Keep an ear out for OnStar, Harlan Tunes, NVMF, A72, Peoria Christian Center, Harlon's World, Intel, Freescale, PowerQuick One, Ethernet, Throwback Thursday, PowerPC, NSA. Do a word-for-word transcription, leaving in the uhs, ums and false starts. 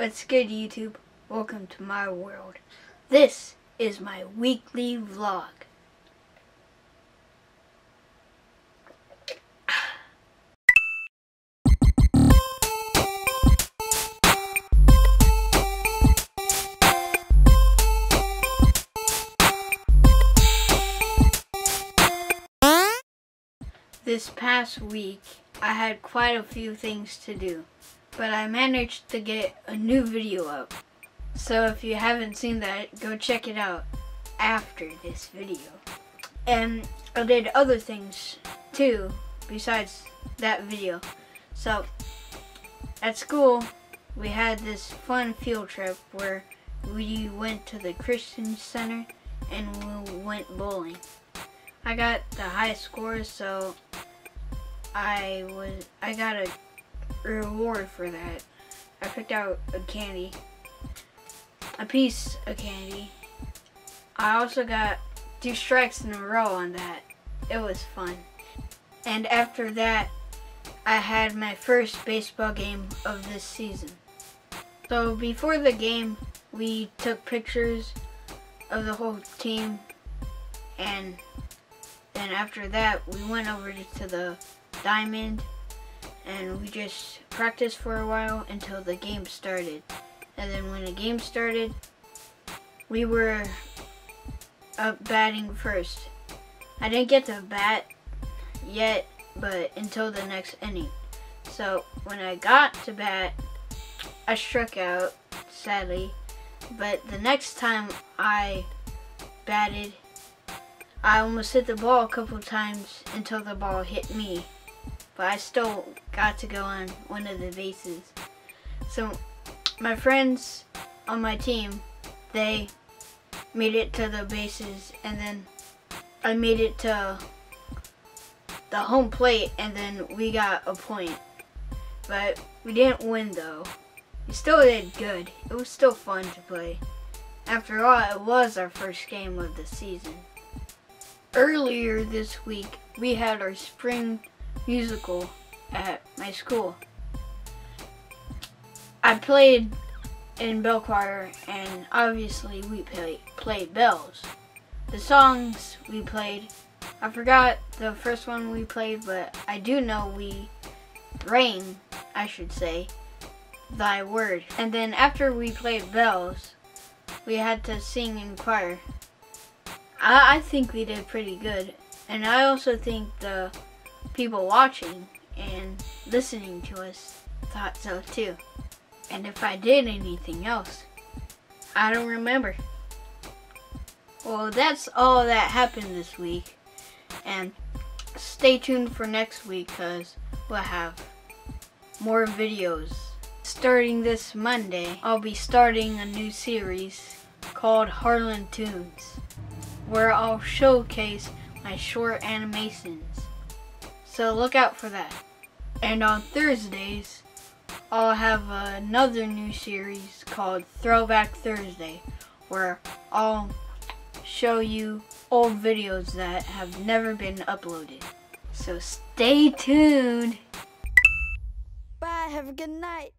What's good, YouTube? Welcome to my world. This is my weekly vlog. This past week, I had quite a few things to do, but I managed to get a new video up. So if you haven't seen that, go check it out after this video. And I did other things too, besides that video. So at school, we had this fun field trip where we went to the Christian Center and we went bowling. I got the high score, so I was I got a reward for that. I picked out a candy, a piece of candy. I also got two strikes in a row on that. It was fun. And after that, I had my first baseball game of this season. So before the game, we took pictures of the whole team, and then after that, we went over to the diamond and we just practiced for a while until the game started. And then when the game started, we were up batting first. I didn't get to bat yet, but until the next inning. So when I got to bat, I struck out, sadly. But the next time I batted, I almost hit the ball a couple times until the ball hit me. But I still got to go on one of the bases. So my friends on my team, they made it to the bases, and then I made it to the home plate, and then we got a point. But we didn't win though. We still did good. It was still fun to play. After all, it was our first game of the season. Earlier this week, we had our spring musical at my school. I played in bell choir, and obviously we play, played bells. The songs we played, I forgot the first one we played, but I do know we rang, I should say, Thy Word. And then after we played bells, we had to sing in choir. I, I think we did pretty good, and I also think the people watching and listening to us thought so too. And if I did anything else, I don't remember. Well, that's all that happened this week, and stay tuned for next week because we'll have more videos. Starting this Monday, I'll be starting a new series called Harlan Tunes, where I'll showcase my short animations. So look out for that. And on Thursdays, I'll have another new series called Throwback Thursday, where I'll show you old videos that have never been uploaded. So stay tuned. Bye, have a good night.